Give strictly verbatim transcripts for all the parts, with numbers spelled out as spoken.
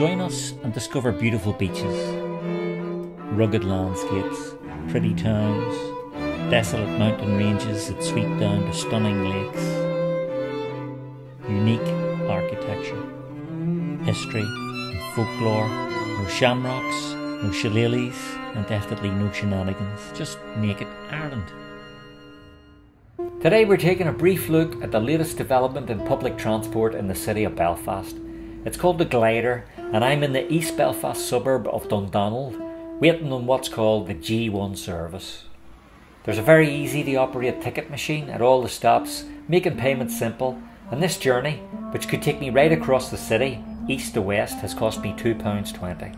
Join us and discover beautiful beaches, rugged landscapes, pretty towns, desolate mountain ranges that sweep down to stunning lakes, unique architecture, history and folklore, no shamrocks, no shillelaghs and definitely no shenanigans, just Naked Ireland. Today we're taking a brief look at the latest development in public transport in the city of Belfast. It's called the Glider and I'm in the East Belfast suburb of Dundonald, waiting on what's called the G one service. There's a very easy to operate ticket machine at all the stops, making payments simple, and this journey, which could take me right across the city, east to west, has cost me two pounds twenty.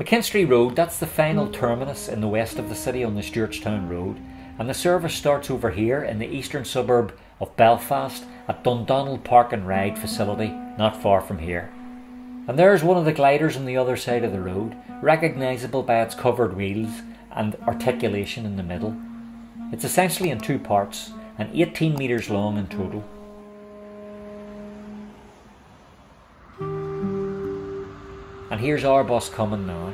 McKinstry Road, that's the final terminus in the west of the city on the Stewartstown Road, and the service starts over here in the eastern suburb of Belfast at Dundonald Park and Ride facility, not far from here. And there's one of the gliders on the other side of the road, recognisable by its covered wheels and articulation in the middle. It's essentially in two parts and eighteen metres long in total. And here's our bus coming now.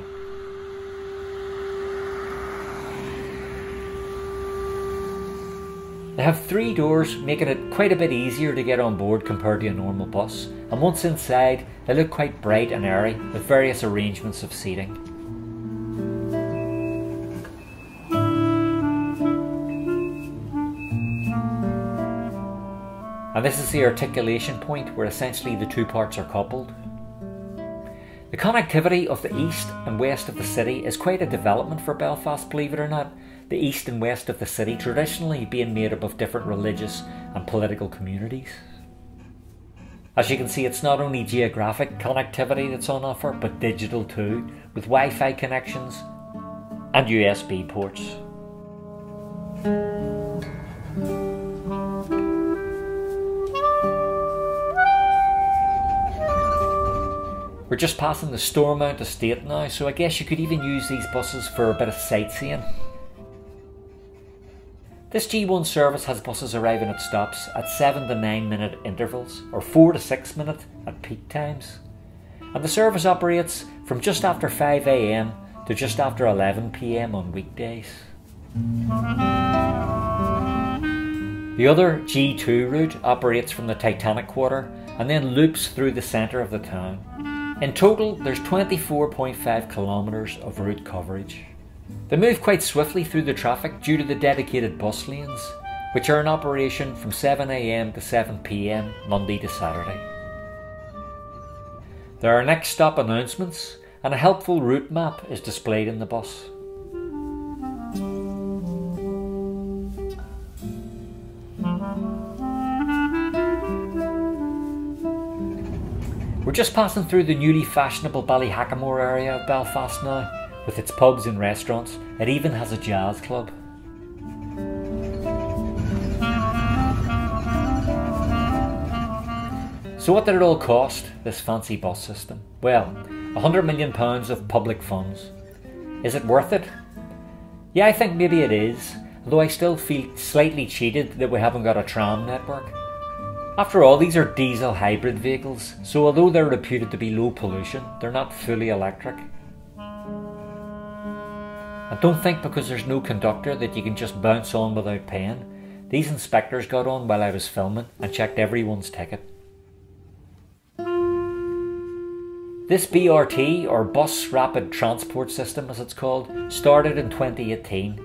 They have three doors, making it quite a bit easier to get on board compared to a normal bus, and once inside they look quite bright and airy with various arrangements of seating. And this is the articulation point where essentially the two parts are coupled. The connectivity of the east and west of the city is quite a development for Belfast, believe it or not. The east and west of the city traditionally being made up of different religious and political communities. As you can see, it's not only geographic connectivity that's on offer, but digital too, with Wi-Fi connections and U S B ports. We're just passing the Stormont Estate now, so I guess you could even use these buses for a bit of sightseeing. This G one service has buses arriving at stops at seven to nine minute intervals or four to six minute at peak times. And the service operates from just after five A M to just after eleven P M on weekdays. The other G two route operates from the Titanic Quarter and then loops through the centre of the town. In total, there's twenty-four point five kilometres of route coverage. They move quite swiftly through the traffic due to the dedicated bus lanes, which are in operation from seven A M to seven P M Monday to Saturday. There are next stop announcements and a helpful route map is displayed in the bus. We're just passing through the newly fashionable Ballyhackamore area of Belfast now, with its pubs and restaurants. It even has a jazz club. So what did it all cost, this fancy bus system? Well, one hundred million pounds of public funds. Is it worth it? Yeah, I think maybe it is, although I still feel slightly cheated that we haven't got a tram network. After all, these are diesel hybrid vehicles, so although they're reputed to be low pollution, they're not fully electric. And don't think because there's no conductor that you can just bounce on without paying. These inspectors got on while I was filming and checked everyone's ticket. This B R T, or Bus Rapid Transport System as it's called, started in twenty eighteen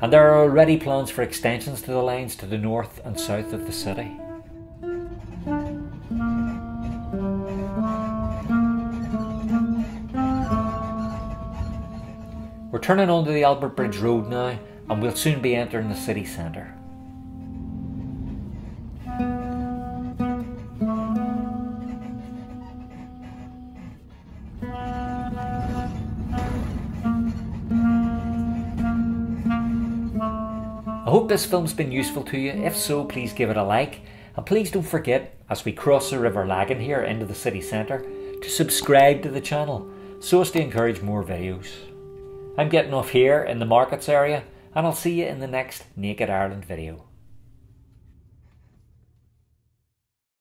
and there are already plans for extensions to the lines to the north and south of the city. We're turning onto the Albert Bridge Road now and we'll soon be entering the city centre. I hope this film's been useful to you. If so, please give it a like and please don't forget, as we cross the River Lagan here into the city centre, to subscribe to the channel so as to encourage more videos. I'm getting off here in the Markets area and I'll see you in the next Naked Ireland video.